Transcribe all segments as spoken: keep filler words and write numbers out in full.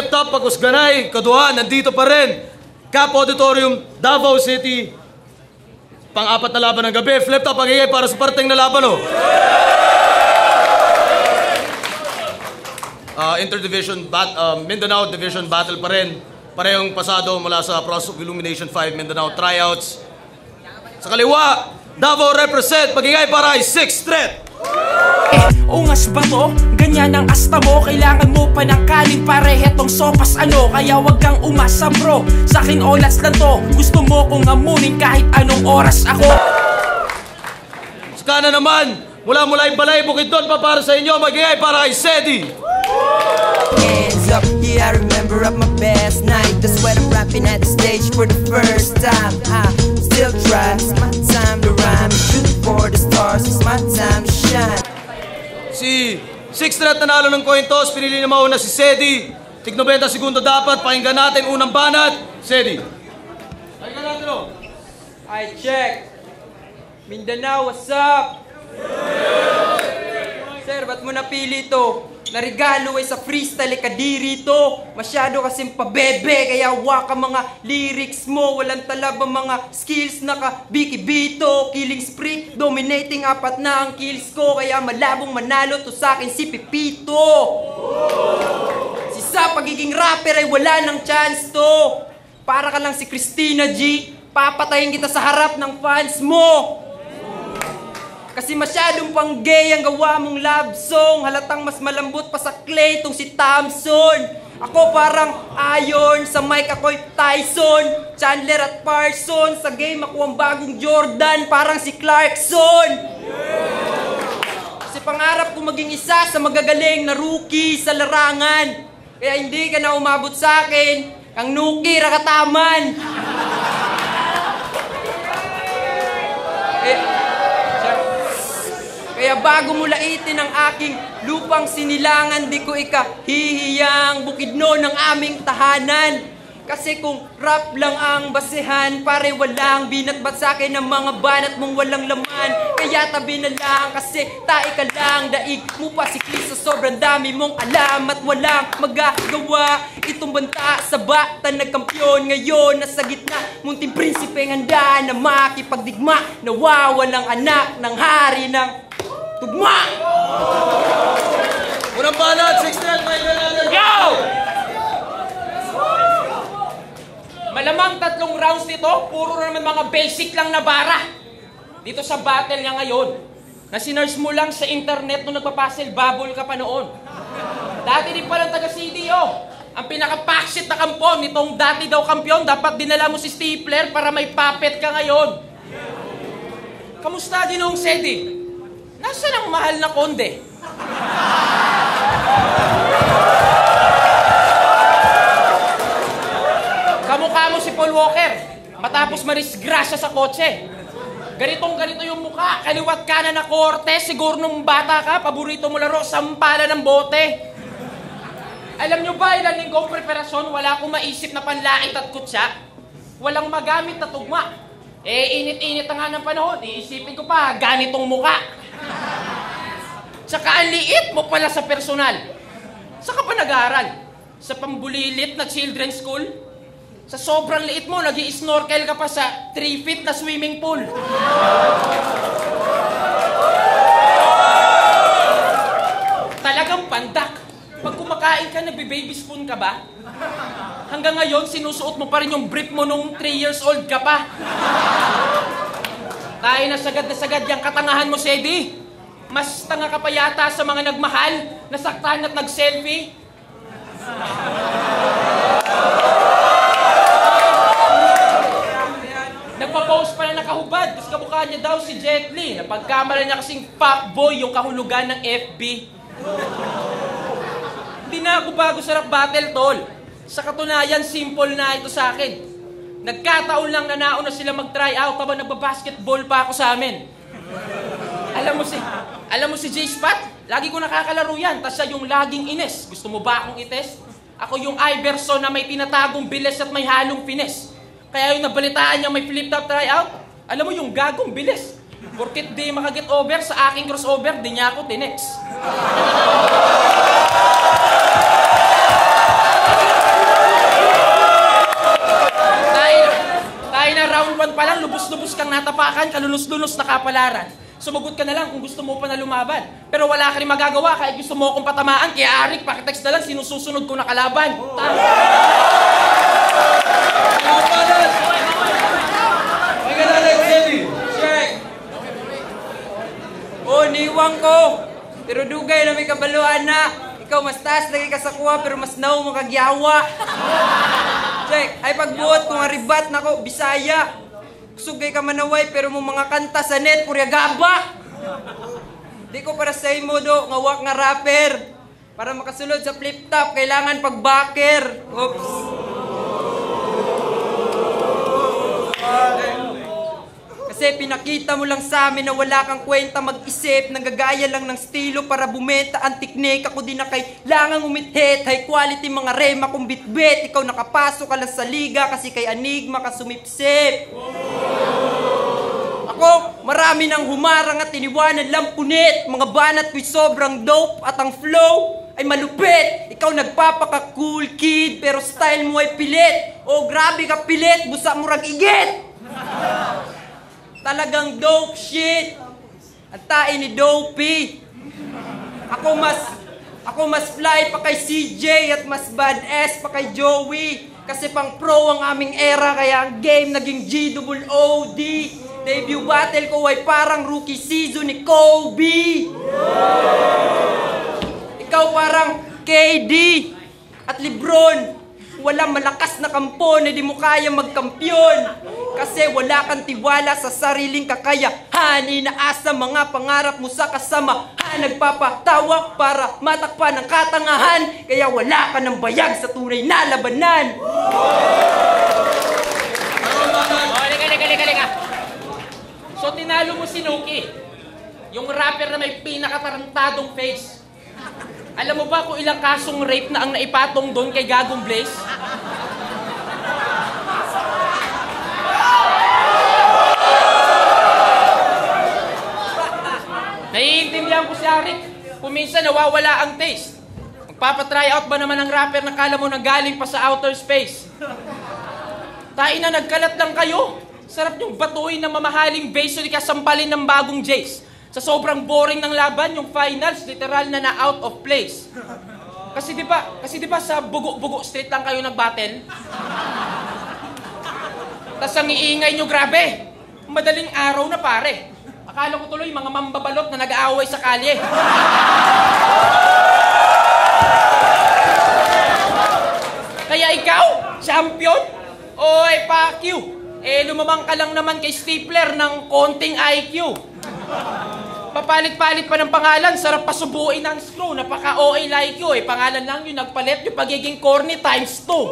laptop pagusganay, kaduha, nandito pa rin. C A P Auditorium, Davao City. Pang-apat na laban ng gabi. Flip top, pag-ingay para sa parteng na laban, oh. Uh, Interdivision, bat, uh, Mindanao Division Battle pa rin. Parehong pasado mula sa Process of Illumination five Mindanao Tryouts. Sa kaliwa, Davao represent, pag-ingay para ay Sixth Threat. Eh, ungas ba to? Ganyan ang asta mo. Kailangan mo pa ng kanin pare, hetong sopas ano. Kaya wag kang umasa bro, sa'kin olas lang to. Gusto mo kong amunin kahit anong oras ako. Sa kanan naman, mula mula yung balay bukid doon pa para sa inyo, magigay para kay Cedie. Hands up, yeah I remember up my best night. That's when I'm rapping at the stage for the first time. I still try, it's my time to rhyme. Shoot for the stars, it's my time to shine. Si Sixth Threat nanalo ng coin toss, pinili na mauna si Cedie. Tig nobenta segundo dapat, pakinggan natin unang banat, Cedie. Pakinggan natin o. I check. Mindanao, what's up? Yeah. Sir, ba't mo napili ito? Narigalo ay sa freestyle ka di rito. Masyado kasing pabebe, kaya waka mga lyrics mo. Walang talaba mga skills na kabikibito. Killing spree, dominating apat na ang kills ko. Kaya malabong manalo to sakin si Pipito. Si sa pagiging rapper ay wala ng chance to. Para ka lang si Christina G, papatayin kita sa harap ng fans mo. Kasi masyadong pang gay ang gawa mong love song. Halatang mas malambot pa sa clay tong si Thompson. Ako parang iron, sa mic ako'y Tyson, Chandler at Parson. Sa game ako ang bagong Jordan, parang si Clarkson. Kasi pangarap ko maging isa sa magagaling na rookie sa larangan. Kaya hindi ka na umabot sa akin, ang nuki rakataman. Eh, kaya bago mula itin ang aking lupang sinilangan, di ko ikahihiyang bukidno ng aming tahanan. Kasi kung rap lang ang basehan, pare walang binatbat sa akin ng mga banat mong walang laman. Kaya tabi na lang kasi tae ka lang, daig mo pa si Chris sa sobrang dami mong alam. At walang magagawa itong banta sa batan nagkampiyon. Ngayon nasa gitna, munting prinsipe ng handa na makipagdigma. Nawawalang anak ng hari ng tugma! Unang banat, six na, may ganaan. Go! Malamang tatlong rounds nito, puro naman mga basic lang na bara. Dito sa battle niya ngayon, na sinurse mo lang sa internet nung nagpapuzzle bubble ka pa noon. Dati din palang taga C D, oh. Ang pinaka-packshit na kampon, nitong dati daw kampiyon, dapat dinala mo si Stapler para may puppet ka ngayon. Kamusta din noong Cedie? Nasaan ang mahal na konde? Kamukha mo si Paul Walker, matapos marisgrasya sa kotse. Ganitong-ganito yung mukha, kaliwat kanan na korte, siguro nung bata ka, paborito mo laro, sampala ng bote. Alam nyo ba, ilang linggong preparasyon, wala akong maisip na panlait at kutsa. Walang magamit na tugma. Eh, init-init na nga ng panahon, iisipin ko pa, ganitong mukha. Tsaka ang liit mo pala sa personal. Saka pa nag-aaral? Sa pambulilit na children's school? Sa sobrang liit mo, nag-i-snorkel ka pa sa three feet na swimming pool. Talagang pandak. Pag kumakain ka, nagbe-baby spoon ka ba? Hanggang ngayon, sinusuot mo pa rin yung brief mo nung three years old ka pa. Tayo na sagad na sagad yung katangahan mo, Cedie. Mas tanga ka pa yata sa mga nagmahal, nasaktan at nag-selfie. Nagpa-post pa na nakahubad, gusto mukha niya daw si Jet Li. Napagkamala niya kasing fuckboy yung kahulugan ng F B. Hindi na ako bago sa rap battle, tol. Sa katunayan, simple na ito sa akin. Nagkataon lang na nauna sila mag-try out habang nagbabasketball pa ako sa amin. Alam mo si... Alam mo si J-Spot? Lagi ko nakakalaro yan, tas siya yung laging ines. Gusto mo ba akong itest? Ako yung Iverson na may tinatagong bilis at may halong finesse. Kaya yung nabalitaan niya may flip-top tryout, alam mo yung gagong bilis. Porkit di makaget over sa aking crossover, di niya ako tinex. one pa lang, lubos-lubos kang natapakan, kalunos-lunos na kapalaran. Sumagot ka na lang kung gusto mo pa na lumaban. Pero wala ka rin magagawa kahit gusto mo akong patamaan, kaya Arik, pakitext na lang, sinususunod ko na kalaban. Oh. Tama! Kalabanan! May ganalay, Cedie! Check! Oh, niiwang ko! Pero dugay na may kabaluan na! Ikaw mas taas, lagi ka sa kuha, pero mas naong makagyawa! Check! Ay pagbuot, kung aribat na ko, Bisaya! Sugay ka manaway, pero mo mga kanta sa net, purya gaba! Di ko para sa imo do, ngawak nga rapper. Para makasulod sa flip-top, kailangan pag-backer. Oops! Kasi pinakita mo lang sa amin na wala kang kwenta mag-isip, nanggagaya lang ng estilo para bumenta ang teknik. Ako di na kailangang umithit, high quality mga rema kung bitbit. Ikaw nakapasok ka lang sa liga kasi kay Anigma ka sumipsip. Ako, marami nang humarang at iniwanan lang punit. Mga banat ko'y sobrang dope at ang flow ay malupit. Ikaw nagpapaka-cool kid pero style mo ay pilit. O grabe ka pilit, busa mo rag igit. Talagang dope shit. Ang tae ni Dopey. Ako mas Ako mas fly pa kay C J at mas badass pa kay Joey. Kasi pang pro ang aming era, kaya ang game naging G O O D. Debut battle ko ay parang rookie season ni Kobe. Ikaw parang K D at Lebron. Walang malakas na kampo na di mo kaya magkampiyon. Kasi wala kang tiwala sa sariling kakayahan. Inaasa mga pangarap mo sa kasamahan. Nagpapatawak para matakpan ang katangahan. Kaya wala ka ng bayag sa tunay na labanan. Oh, lika, lika, lika, lika. So tinalo mo si Nuki, yung rapper na may pinakatarantadong face. Alam mo ba kung ilang kasong rape na ang naipatong doon kay Gagong Blaze? Naiintindihan ko si Arik, kung minsan nawawala ang taste. Magpapatry out ba naman ang rapper na kala mo nang galing pa sa outer space? Tayo na, nagkalat lang kayo. Sarap yung batuin ng mamahaling base o ikasampalin ng bagong Jace. Sa sobrang boring ng laban, yung finals, literal na na out of place. Kasi di ba, kasi di ba sa bugo-bugo street lang kayo nag-battle? Tapos ang iingay nyo, grabe. Madaling araw na pare. Akala ko tuloy mga mambabalot na nag-aaway sa kalye. Kaya ikaw, champion? Oy, pa-Q. Eh, lumamang ka lang naman kay Stapler ng konting I Q. Papalit-palit pa ng pangalan, sarap pasubuin ang screw. Napaka-O A like you eh. Pangalan lang yun, nagpalit yung pagiging corny times two.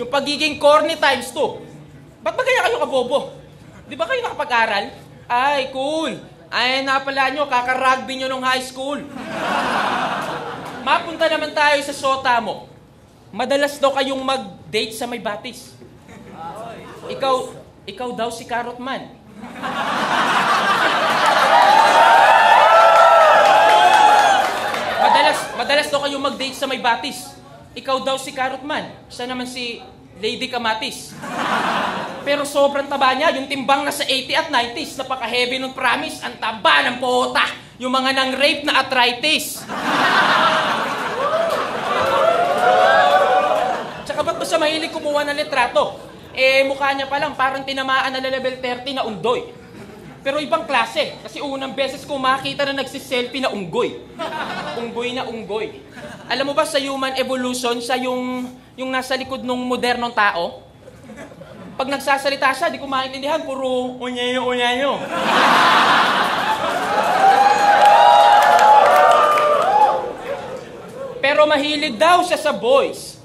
Yung pagiging corny times two. Ba't ba kaya kayo kabobo? Di ba kayo nakapag-aral? Ay, cool. Ay, napala nyo, kakarugby nyo nung high school. Mapunta naman tayo sa sota mo. Madalas daw kayong mag-date sa may batis. Ikaw, ikaw daw si Carrot Man. Madalas, madalas daw kayong mag-date sa may batis. Ikaw daw si Carrot Man. Siya naman si Lady Kamatis. Pero sobrang taba niya, yung timbang na sa eighty at nineties. Napaka-heavy nung promise, ang taba ng pota. Yung mga nang rape na arthritis. Tsaka ba't ba siya mahilig kumuha ng litrato? Eh, mukha niya pa lang, parang tinamaan na level thirty na undoy. Pero ibang klase, kasi unang beses ko makita na nagsiselfie na unggoy. Unggoy na unggoy. Alam mo ba sa human evolution, siya yung, yung nasa likod ng modernong tao? Pag nagsasalita siya, di ko maintindihan, puro unyayo, unyayo. Pero mahilig daw siya sa boys.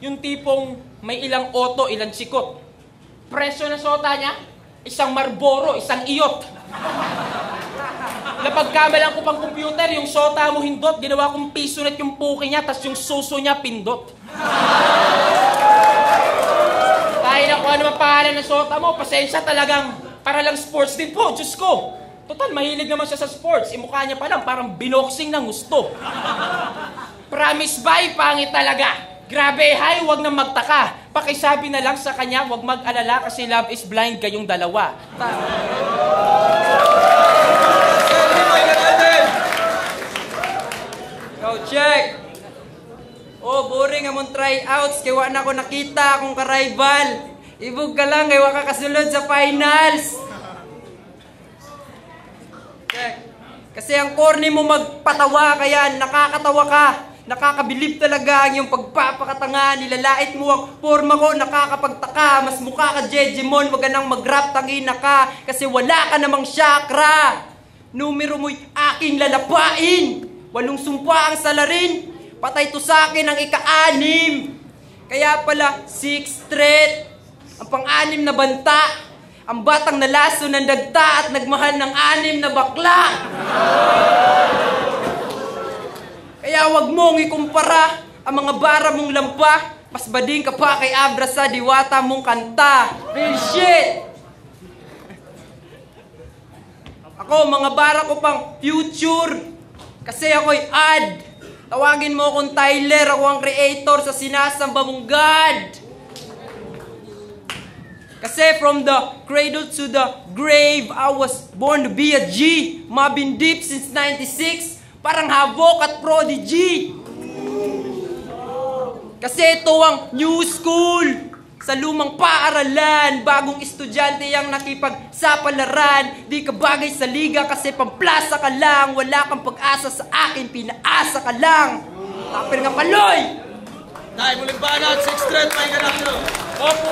Yung tipong may ilang oto, ilang sikot. Preso na sota niya, isang Marlboro, isang iyot. Napagkamalan ko pang computer, yung sota mo hindot, ginawa kong pisunit yung puki niya, tas yung suso niya pindot. Tayo na kung ano man pangalan ng sota mo, pasensya talagang, para lang sports din po, Diyos ko. Total, mahilig naman siya sa sports, imukha niya pa lang, parang binoxing ng gusto. Promise by, pangit talaga. Grabe, hay, huwag na magtaka. Pakisabi na lang sa kanya, huwag mag-alala kasi love is blind kayong dalawa. Go check! Oh, boring among tryouts. Kaya wala na ako nakita akong karibal. Ibog ka lang, kaya wala ka kasunod sa finals. Check. Kasi ang corny mo magpatawa, kaya nakakatawa ka. Nakakabilib talaga ang iyong pagpapakatanga. Nilalait mo ang forma ko, nakakapagtaka. Mas mukha ka, Jejimon, wag ka nang mag-rap, tangina ka. Kasi wala ka namang chakra. Numero mo'y aking lalapain. Walong sumpa ang salarin. Patay to sa akin ang ika-anim. Kaya pala, Sixth Threat. Ang pang-anim na banta. Ang batang nalaso ng dagta at nagmahal ng anim na bakla. Kaya wag mong ikumpara ang mga bara mong lampa. Mas bading ka pa kay Abra sa diwata mong kanta. Real shit! Ako, mga bara ko pang future. Kasi ako'y ad. Tawagin mo akong Tyler. Ako ang creator sa sinasamba mong God. Kasi from the cradle to the grave, I was born to be a G. Mobbing deep since ninety-six. Parang Havok at Prodigy. Kasi ito ang new school. Sa lumang paaralan, bagong estudyante ang nakipagsapalaran. Di ka bagay sa liga kasi pamplasa ka lang. Wala kang pag-asa sa akin, pinaasa ka lang. Tapir nga paloy! Dahil muling banat, Sixth Threat, may ganap nyo. Opo!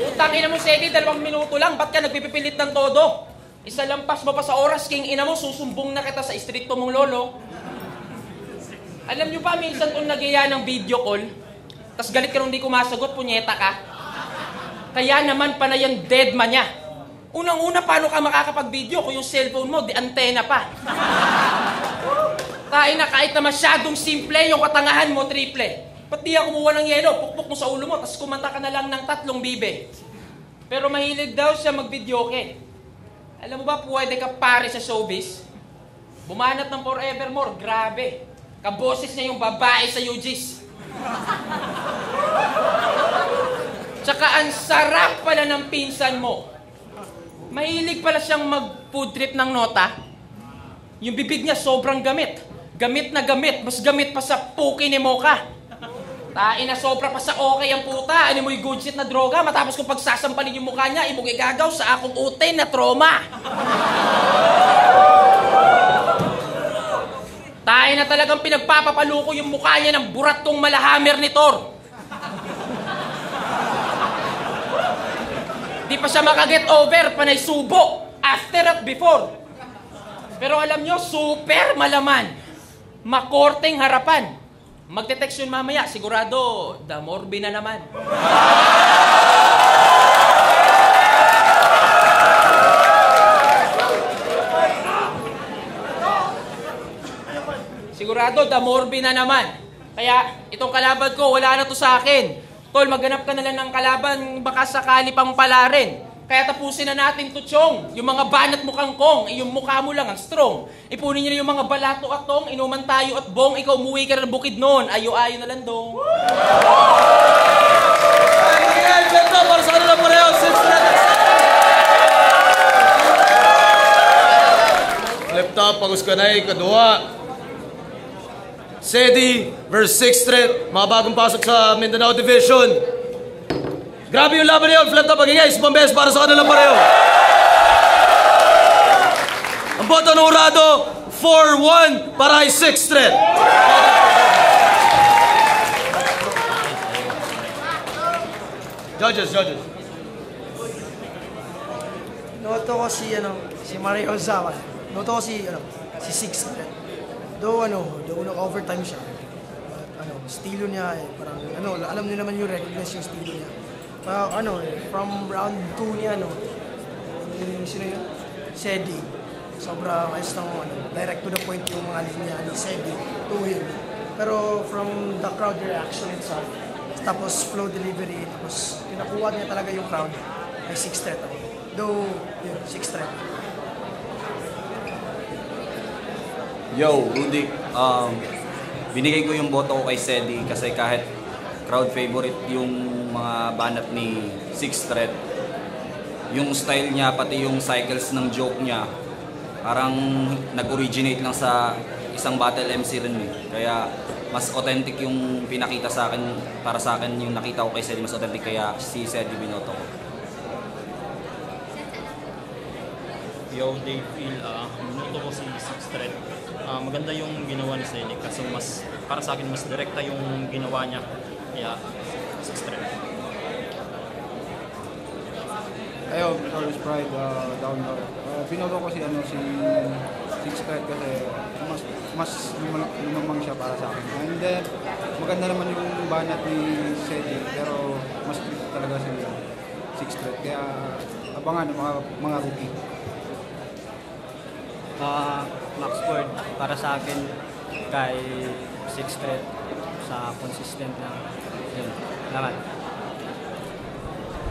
Utang ina mo, Cedie, dalawang minuto lang. Ba't ka nagpipipilit ng todo? Isa lang pas mo pa sa oras, king ina mo, susumbong na kita sa istrikto mong lolo. Alam nyo pa, minsan kung nagiya ng video call, tas galit ka nung di kumasagot, punyeta ka. Kaya naman pa na yung dead man niya. Unang-una, paano ka makakapag-video kung yung cellphone mo, di antena pa? Tayo na, kahit na masyadong simple yung katangahan mo, triple. Pati ako kumuha ng yelo, pukpuk mo sa ulo mo, tapos kumanta ka na lang ng tatlong bibe. Pero mahilig daw siya mag-videoke. Alam mo ba, pwede ka pare sa showbiz? Bumanat ng Forevermore, grabe. Kaboses niya yung babae sa U Gs. Tsaka ang sarap pala ng pinsan mo. Mahilig pala siyang mag-food trip ng nota. Yung bibig niya sobrang gamit. Gamit na gamit, mas gamit pa sa puki ni Mocha. Tain na sobra pa sa okay ang puta. Ano mo'y good shit na droga. Matapos kong pagsasampalin yung mukha niya, imong igagaw sa akong utay na trauma. Tain na talagang pinagpapapaluko yung mukha niya ng burat kong malahammer ni Thor. Di pa siya makaget over, panay subo. After at before. Pero alam nyo, super malaman. Makorteng harapan. Magte-text yun mamaya, sigurado, the Morbi na naman. Sigurado, the Morbi na naman. Kaya, itong kalaban ko, wala na to sa akin. Tol, maghanap ka na lang ng kalaban, baka sakali pang pala rin. Kaya tapusin na natin to, Chong. Yung mga banat mukhang kong, yung mukha mo lang ang strong. Ipunin niyo na yung mga balato at tong, inuman tayo at bong, ikaw umuwi ka ng bukid noon. Ayo-ayo na lang dong. Laptop, pagus ka na eh, kadua. Cedie versus Sixth Threat, mga bagong pasok sa Mindanao Division. Grabe yung laban niyo, flat na pagigay, isang beses para sa kanilang pareho. Ang boto ng urado, four one para kay Sixth Threat. Judges, judges. Noto ko si, ano, si Mario Ozawa. Noto ko si, ano, si Sixth Threat. Though, ano, though nag-overtime siya. But, ano, estilo niya, eh, parang, ano, alam niyo naman yung recognize yung estilo niya. Uh, ano, from round two niya, ano, yung sino yun? Cedie. Sobrang ayos ng, ano, direct to the point yung mga linya ni Cedie to him. Pero from the crowd reaction itself, tapos flow delivery, tapos pinakuha niya talaga yung crowd ay Sixth Threat. Though, yun, Sixth Threat. Yo, Rudy, um, binigay ko yung boto ko kay Cedie kasi kahit crowd favorite yung mga banat ni Sixth Threat. Yung style niya, pati yung cycles ng joke niya, parang nag-originate lang sa isang battle M C rin eh. Kaya mas authentic yung pinakita sa akin, para sa akin yung nakita ko kay Cedie, mas authentic kaya si Cedie binoto ko. Yo, Dave Phil, uh, binoto ko si Sixth Threat. Uh, maganda yung ginawa ni Cedie kasi mas, para sa akin mas direkta yung ginawa niya. Yeah, Sixth Threat. Ayo, always pride uh, down low. Uh, binoto ko si ano si Sixth Threat kasi mas mas lumamang siya para sa akin. And then maganda naman yung banat ni Cedie pero mas strict talaga si Sixth Threat. Kaya abangan ng mga mga rookie. Ah, uh, Maxford para sa akin kay Sixth Threat sa consistent na yun. Laban.